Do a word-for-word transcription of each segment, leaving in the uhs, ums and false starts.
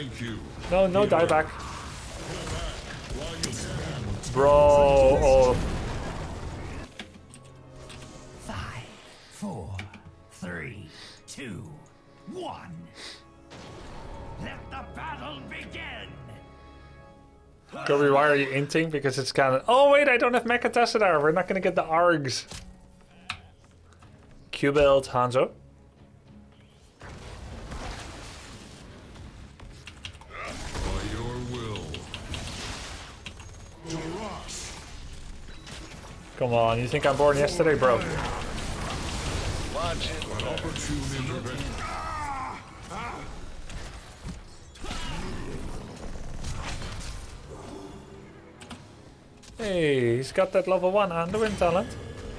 Thank you. No, no die back. Bro. Oh. Five, four, three, two, one. Let the battle begin. Grubby, why are you inting? Because it's canon. Oh wait, I don't have Mecha Tassadar. We're not gonna get the args. Q build Hanzo. Come on, you think I'm born yesterday, bro? Watch it. Hey, he's got that level one Anduin talent.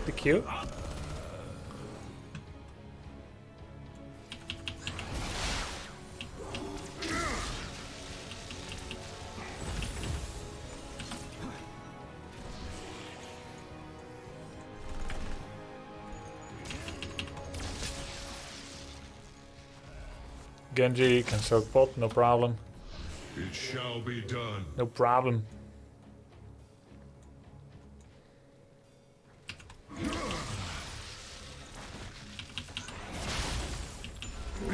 The Q. Genji can soak pot, no problem. It shall be done. No problem. Be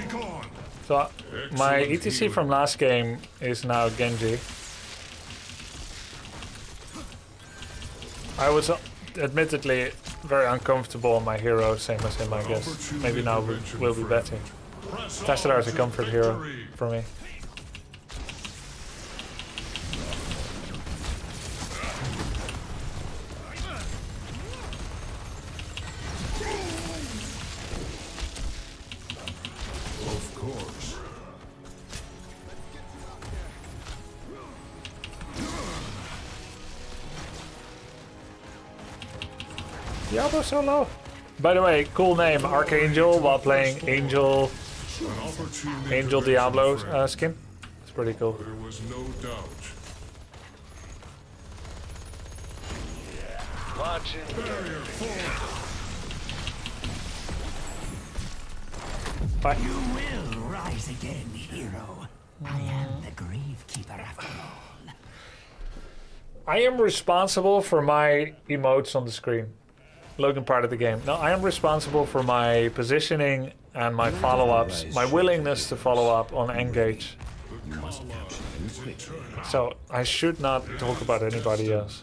gone. So my E T C from last game is now Genji. I was admittedly very uncomfortable in my hero, same as him, I guess. Maybe now we will be better. Tassadar is a comfort hero for me. Of course. Diablo solo. By the way, cool name, Archangel, while playing Angel. Angel Diablo uh, skin. It's pretty cool. There was no doubt. Watch it. Bye. You will rise again, hero. I am the grave keeper after all. I am responsible for my emotes on the screen. Logan part of the game. No, I am responsible for my positioning and my follow-ups, my willingness to follow up on engage. So I should not talk about anybody else.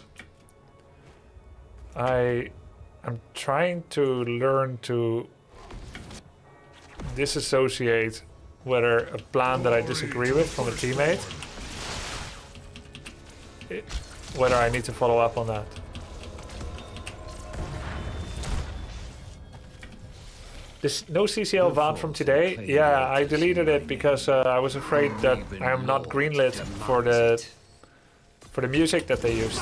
I am trying to learn to disassociate whether a plan that I disagree with from a teammate, it, whether I need to follow up on that. This, no C C L V A N from today? Yeah, I deleted it because uh, I was afraid that I am not greenlit for the for the music that they used.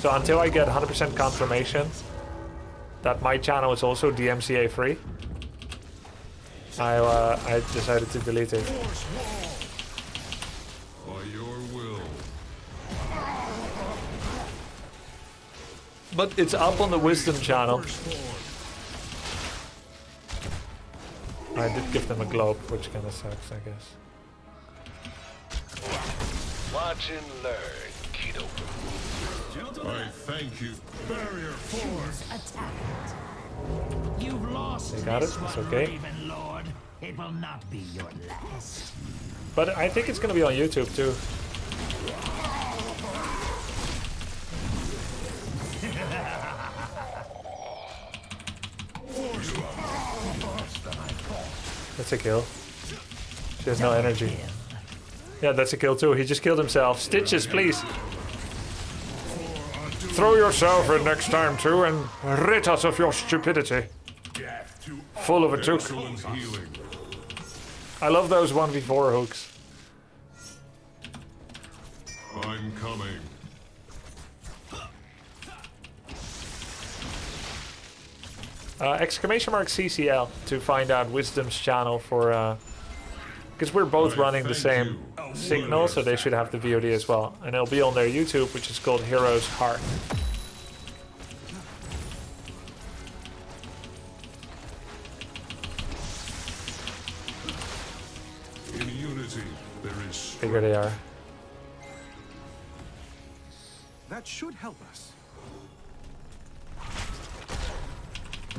So until I get one hundred percent confirmation that my channel is also D M C A free, I uh, I decided to delete it. By your will. But it's up on the Wisdom channel. I did give them a globe, which kind of sucks, I guess. Watch and learn, kiddo. I thank you. Barrier force attacked. You've lost. They got it. It's okay. Lord, it will not be your last. But I think it's gonna be on YouTube too. That's a kill. She has no energy. Yeah, that's a kill too. He just killed himself. Stitches, please. Throw yourself in next time too and rid us of your stupidity. Full of a took. I love those one v four hooks. I'm coming. Uh, exclamation mark C C L to find out Wisdom's channel for uh because we're both running the same signal, so they should have the V O D as well, and it'll be on their YouTube, which is called Heroes Heart. In unity unity, there is bigger they are. That should help us. Oh,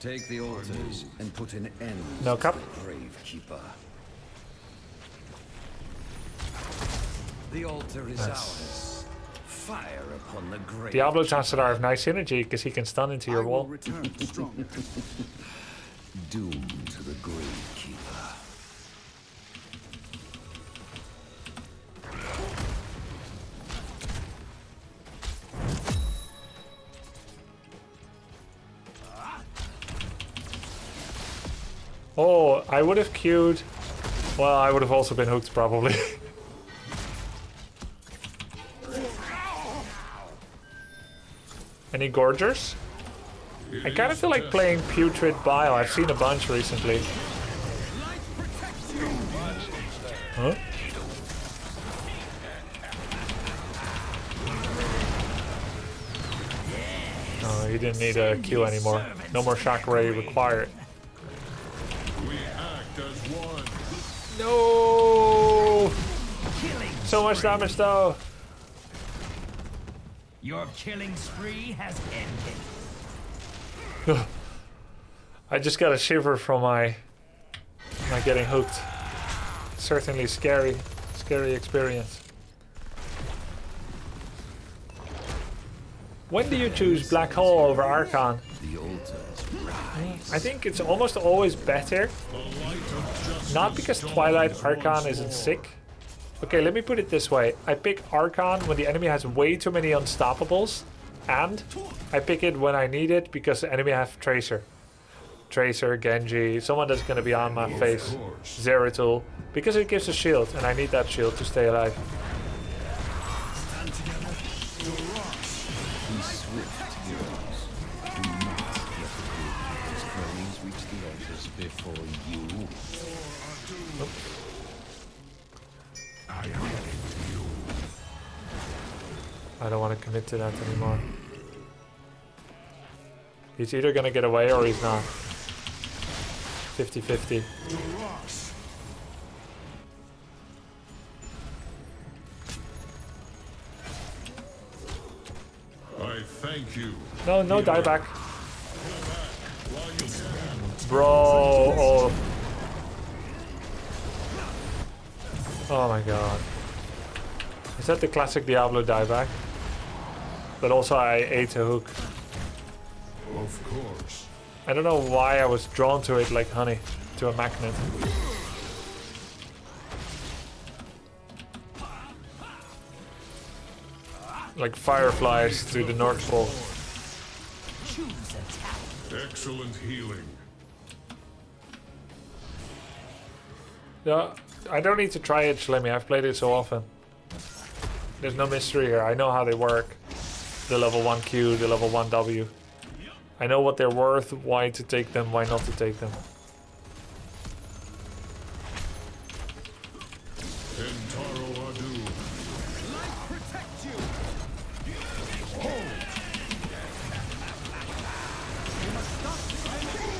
Take the altars and put an end no cap. To the grave keeper. The altar is nice. Ours. Fire upon the grave. Diablo Tassadar have nice energy because he can stun into your wall. Doom to the grave keeper. Oh, I would have queued. Well, I would have also been hooked probably. Any gorgers? I kind of feel like playing Putrid Bile. I've seen a bunch recently. Huh? Oh, he didn't need a Q anymore. No more shockwave required. No! So much damage though. Your killing spree has ended. I just got a shiver from my my getting hooked. Certainly scary, scary experience. When do you choose Black Hole over Archon? I think it's almost always better. Not because Twilight Archon isn't sick. Okay, let me put it this way. I pick Archon when the enemy has way too many unstoppables. And I pick it when I need it because the enemy have Tracer. Tracer, Genji, someone that's going to be on my face. Zeratul. Because it gives a shield and I need that shield to stay alive. I don't want to commit to that anymore. He's either going to get away or he's not. fifty fifty. I thank you. No, no die back. Bro. Oh. Oh my god. Is that the classic Diablo die back? But also I ate a hook. Of course. I don't know why I was drawn to it like honey to a magnet. Like fireflies to the North Pole. Excellent healing. No, I don't need to try it, Shlemmy. I've played it so often. There's no mystery here. I know how they work. The level one Q, the level one W. I know what they're worth, why to take them, why not to take them. Entaro Adun. Light protect you. You must stop fighting.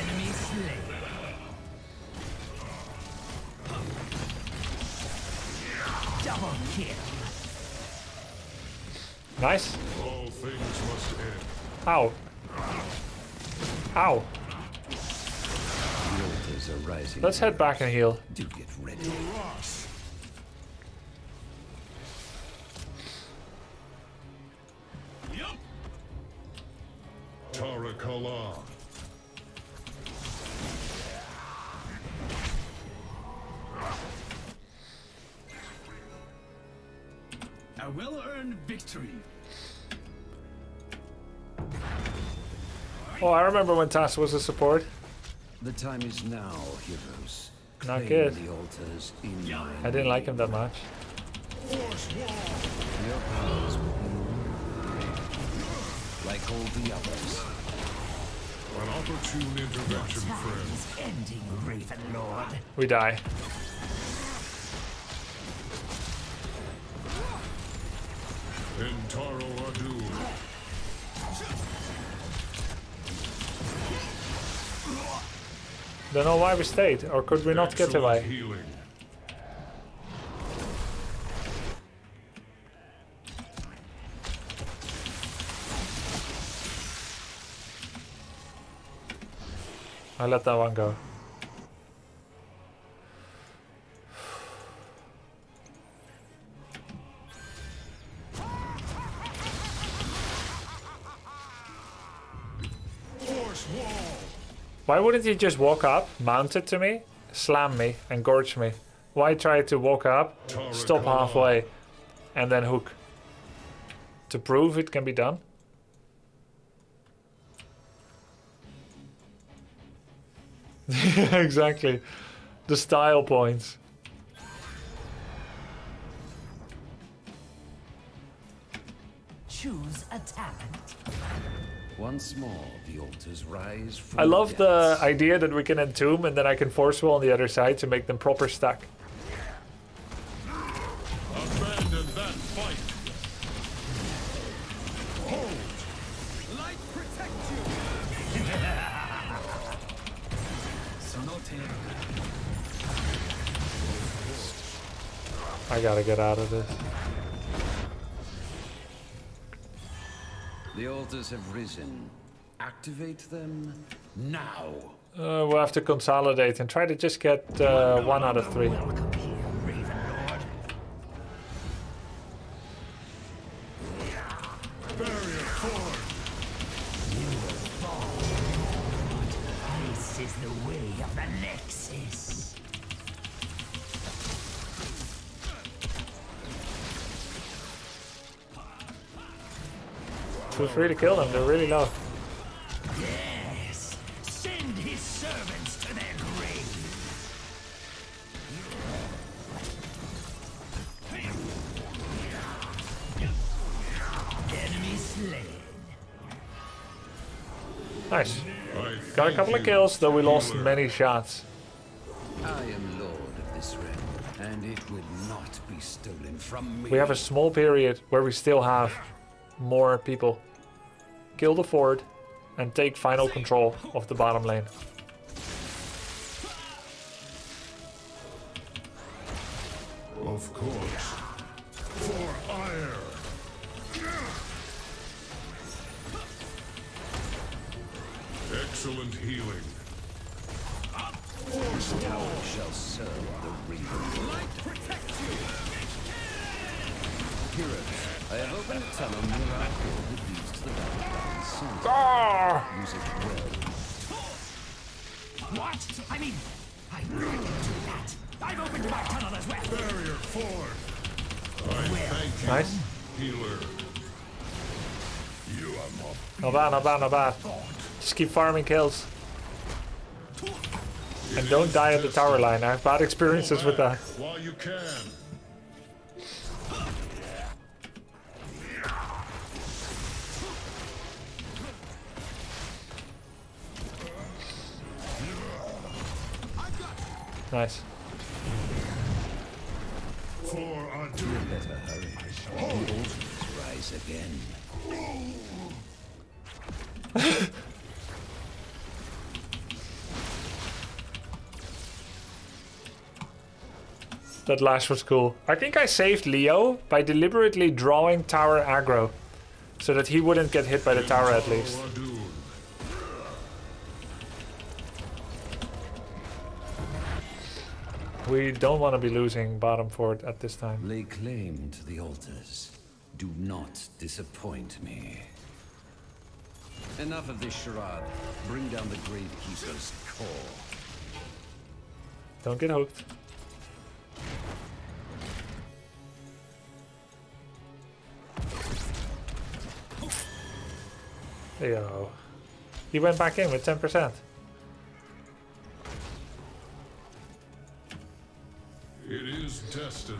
Enemy slain. Double kill. Nice. All things must end. Ow. Ow. Let's head back and heal. Do get ready. Yep. Tarakala. A well-earned victory. Oh, I remember when Tass was a support. The time is now, heroes. Not good. The altars in yeah. I didn't like him that much. Like all the others. An opportune intervention, friend. We die. Entaro Adun. Don't know why we stayed, or could we not get away? Healing. I let that one go. Why wouldn't he just walk up, mount it to me, slam me, and gorge me? Why try to walk up, stop halfway, and then hook? To prove it can be done? Exactly. The style points. Choose a talent. Once more, the altars rise from I love the, the idea that we can entomb and then I can forceful on the other side to make them proper stack. Abandon that fight. Hold. Light protect you. I gotta get out of this. The altars have risen. Activate them now. Uh, we'll have to consolidate and try to just get uh, no, one out of three. Welcome here, Raven Lord. Barrier forward. You will fall. This is the way of the Nexus. Feel free to kill them, they're really low. Yes. Send his servants to their grave. Enemy slain. Nice. Got a couple of kills, though we lost many shots. I am lord of this realm, and it would not be stolen from me. We have a small period where we still have more people. Kill the fort and take final control of the bottom lane. Of course. For ire. Excellent healing. This tower shall serve the reaper. Light protect you. Heroes. I have opened a tunnel near our field that leads to the battleground center. Use it well. What? I mean, I knew I could do that. I've opened my tunnel as well. Barrier four. I well, thank you. Nice. Healer. You are not. Not bad, not bad, not bad. Just keep farming kills. It and don't die at the tower line. I have bad experiences with that. While you can. Nice. For a do better hurry. Rise again. That lash was cool. I think I saved Leo by deliberately drawing tower aggro, so that he wouldn't get hit by the tower at least. We don't want to be losing bottom fort at this time. Lay claim to the altars. Do not disappoint me. Enough of this charade. Bring down the gravekeeper's core. Don't get hooked. There you go. He went back in with ten percent. It is destined.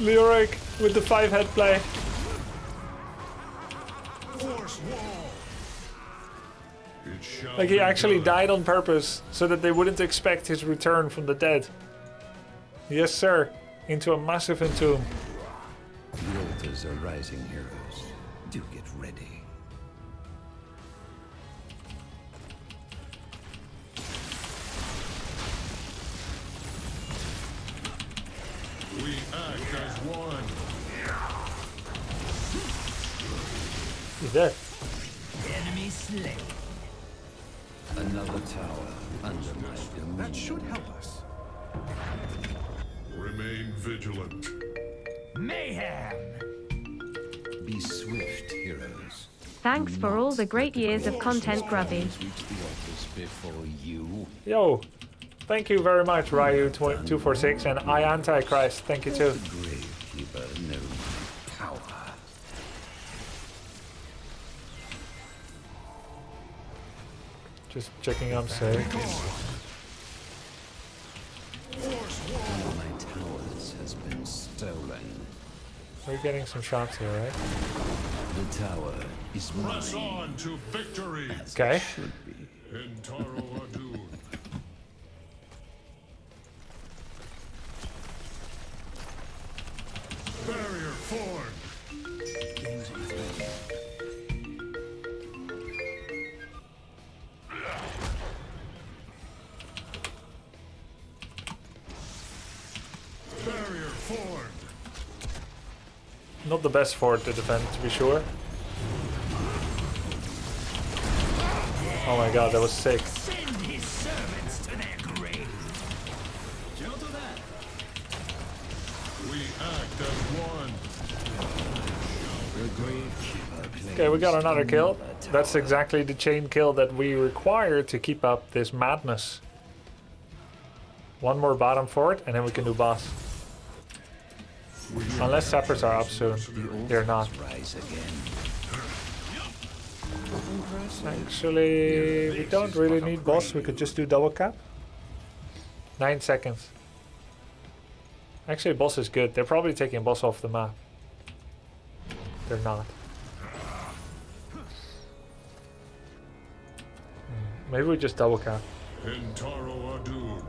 Leoric with the five head play. Like he actually died on purpose so that they wouldn't expect his return from the dead. Yes, sir. Into a massive entomb. The altars are rising, heroes. Do get ready. We act as one. He's dead. Enemy slain. Another tower under my domain. That should help us. Remain vigilant. Mayhem. Be swift, heroes. Thanks for all the great years of content, Grubby. Yo. Thank you very much, Ryu two forty-six, and I Antichrist. Thank you too. Just checking I'm safe. One of my towers has been stolen. We're getting some shots here, right? The tower is mine. Press on to victory. Okay. Entaro Adun. Barrier formed. Barrier formed. Not the best fort to defend, to be sure. Oh my god, that was sick. Okay, we got another kill. That's exactly the chain kill that we require to keep up this madness. One more bottom fort and then we can do boss. Unless sappers are up soon. They're not. Actually, we don't really need boss. We could just do double cap. Nine seconds. Actually, boss is good. They're probably taking boss off the map. They're not. Maybe we just double cap. Entaro Adun.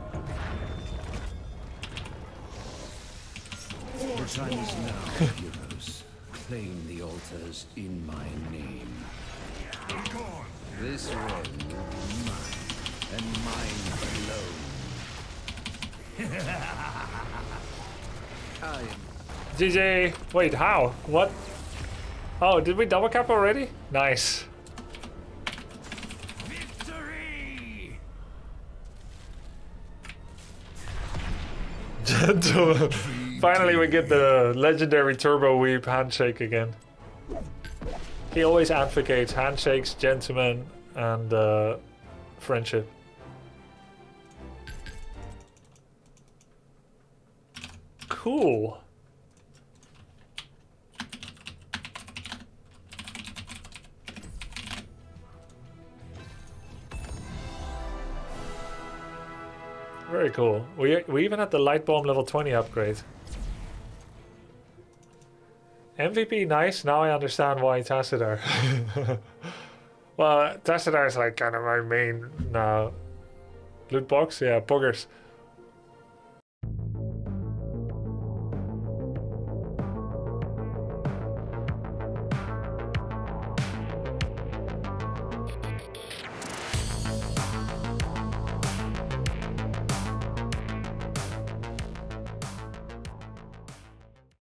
The time is now, heroes. Claim the altars in my name. This one will be mine, and mine alone. I am. G G. Wait, how? What? Oh, did we double cap already? Nice. Victory! Finally, we get the legendary Turbo Weep handshake again. He always advocates handshakes, gentlemen, and uh, friendship. Cool. Very cool. We, we even had the light bomb level twenty upgrade. M V P, nice. Now I understand why Tassadar. Well, Tassadar is like kind of my main now. Loot box? Yeah, poggers.